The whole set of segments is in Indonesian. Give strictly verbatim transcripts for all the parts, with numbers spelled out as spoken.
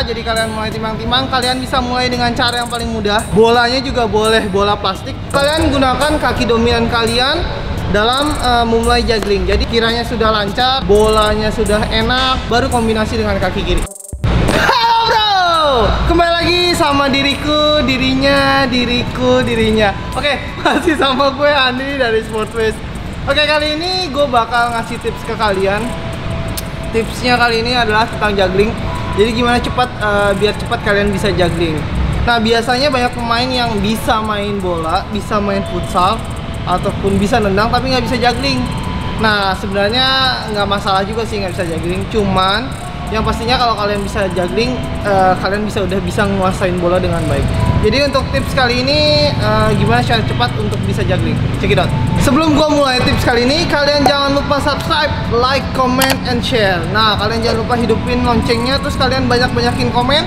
Jadi kalian mulai timbang-timbang, kalian bisa mulai dengan cara yang paling mudah. Bolanya juga boleh bola plastik. Kalian gunakan kaki dominan kalian dalam uh, memulai juggling. Jadi kiranya sudah lancar, bolanya sudah enak, baru kombinasi dengan kaki kiri. Halo bro, kembali lagi sama diriku, dirinya, diriku, dirinya. Oke, masih sama gue Andi dari Sportface. Oke, kali ini gue bakal ngasih tips ke kalian. Tipsnya kali ini adalah tentang juggling. Jadi gimana cepat uh, biar cepat kalian bisa juggling. Nah, biasanya banyak pemain yang bisa main bola, bisa main futsal, ataupun bisa nendang tapi nggak bisa juggling. Nah, sebenarnya nggak masalah juga sih nggak bisa juggling. Cuman yang pastinya kalau kalian bisa juggling, uh, kalian bisa udah bisa menguasain bola dengan baik. Jadi untuk tips kali ini uh, gimana cara cepat untuk bisa juggling. Check it out. Sebelum gua mulai tips kali ini, kalian jangan lupa subscribe, like, comment, and share. Nah, kalian jangan lupa hidupin loncengnya, terus kalian banyak-banyakin komen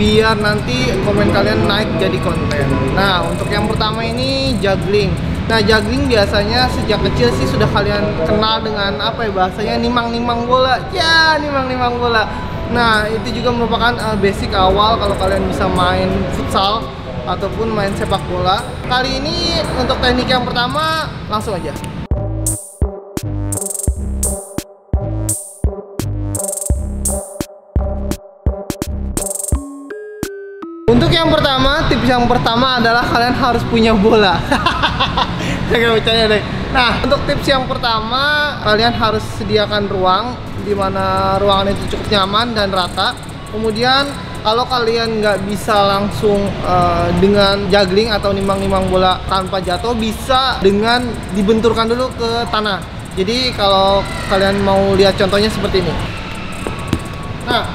biar nanti komen kalian naik jadi konten. Nah, untuk yang pertama ini juggling. Nah, juggling biasanya sejak kecil sih sudah kalian kenal dengan apa ya bahasanya, nimang-nimang bola. Ya, nimang-nimang bola. Nah, itu juga merupakan uh, basic awal kalau kalian bisa main futsal ataupun main sepak bola. Kali ini untuk teknik yang pertama, langsung aja. Untuk yang pertama, tips yang pertama adalah kalian harus punya bola. Jangan bercanda deh. Nah, untuk tips yang pertama, kalian harus sediakan ruang di mana ruangan itu cukup nyaman dan rata. Kemudian, kalau kalian nggak bisa langsung uh, dengan juggling atau nimang-nimang bola tanpa jatuh, bisa dengan dibenturkan dulu ke tanah. Jadi, kalau kalian mau lihat contohnya seperti ini. Nah,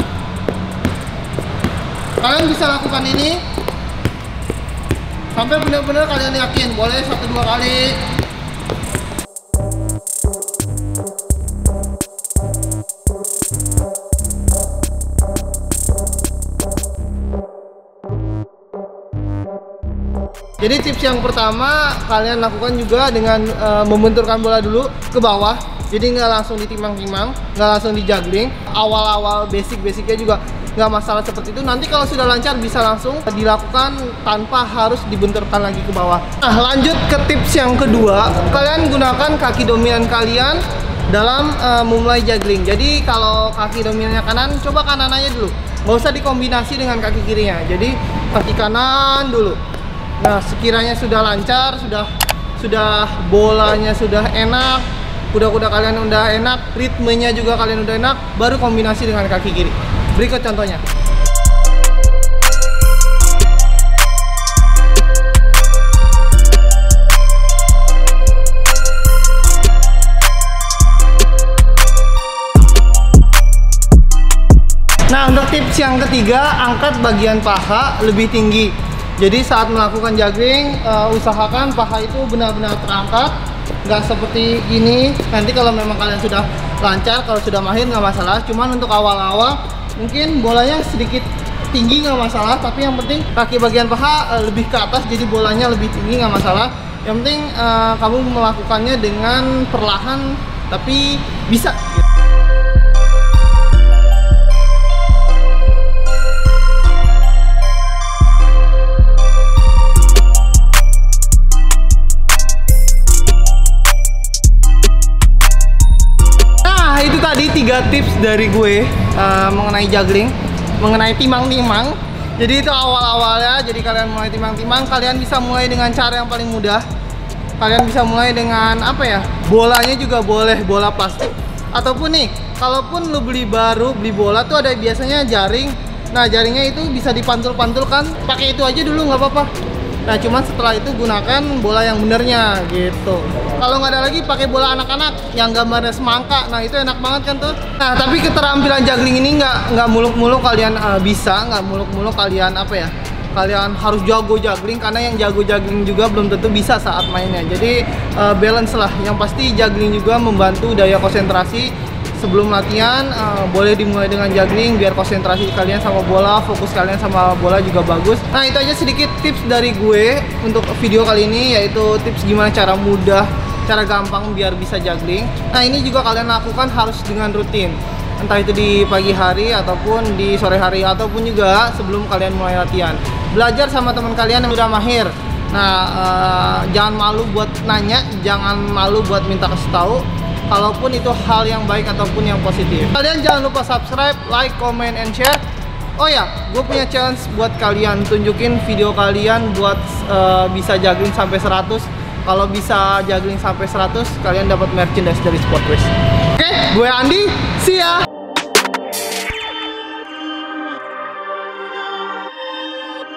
kalian bisa lakukan ini sampai benar-benar kalian yakin. Boleh satu dua kali. Jadi tips yang pertama, kalian lakukan juga dengan uh, membenturkan bola dulu ke bawah. Jadi nggak langsung ditimang-timang, nggak langsung dijuggling. Awal-awal basic-basicnya juga nggak masalah seperti itu. Nanti kalau sudah lancar bisa langsung dilakukan tanpa harus dibenturkan lagi ke bawah. Nah, lanjut ke tips yang kedua, kalian gunakan kaki dominan kalian dalam uh, memulai juggling. Jadi kalau kaki dominannya kanan, coba kanan aja dulu, nggak usah dikombinasi dengan kaki kirinya. Jadi kaki kanan dulu. Nah, sekiranya sudah lancar, sudah sudah bolanya sudah enak, kuda-kuda kalian udah enak, ritmenya juga kalian udah enak, baru kombinasi dengan kaki kiri. Berikut contohnya. Nah, untuk tips yang ketiga, angkat bagian paha lebih tinggi. Jadi saat melakukan juggling, uh, usahakan paha itu benar-benar terangkat, nggak seperti ini. Nanti kalau memang kalian sudah lancar, kalau sudah mahir nggak masalah. Cuman untuk awal-awal mungkin bolanya sedikit tinggi nggak masalah, tapi yang penting kaki bagian paha uh, lebih ke atas, jadi bolanya lebih tinggi nggak masalah. Yang penting uh, kamu melakukannya dengan perlahan tapi bisa. Tiga tips dari gue uh, mengenai juggling, mengenai timang-timang. Jadi itu awal-awalnya. Jadi kalian mulai timang-timang, kalian bisa mulai dengan cara yang paling mudah. Kalian bisa mulai dengan apa ya, bolanya juga boleh bola plastik. Ataupun nih, kalaupun lu beli baru, beli bola tuh ada biasanya jaring. Nah, jaringnya itu bisa dipantul-pantulkan. Pakai itu aja dulu nggak apa-apa. Nah, cuman setelah itu gunakan bola yang benernya gitu. Kalau nggak ada lagi, pakai bola anak-anak yang gambarnya semangka. Nah, itu enak banget kan tuh. Nah, tapi keterampilan juggling ini nggak nggak muluk-muluk kalian uh, bisa, nggak muluk-muluk kalian apa ya? Kalian harus jago juggling, karena yang jago juggling juga belum tentu bisa saat mainnya. Jadi uh, balance lah. Yang pasti juggling juga membantu daya konsentrasi. Sebelum latihan uh, boleh dimulai dengan juggling biar konsentrasi kalian sama bola, fokus kalian sama bola juga bagus. Nah, itu aja sedikit tips dari gue untuk video kali ini, yaitu tips gimana cara mudah, cara gampang biar bisa juggling. Nah, ini juga kalian lakukan harus dengan rutin. entah itu di pagi hari ataupun di sore hari ataupun juga sebelum kalian mulai latihan. Belajar sama teman kalian yang udah mahir. Nah, eh, jangan malu buat nanya, jangan malu buat minta kasih tahu, kalaupun itu hal yang baik ataupun yang positif. Kalian jangan lupa subscribe, like, comment, and share. Oh ya, gue punya challenge buat kalian, tunjukin video kalian buat uh, bisa juggling sampai seratus. Kalau bisa juggling sampai seratus, kalian dapat merchandise dari Sportface. Oke, okay, gue Andi, see ya!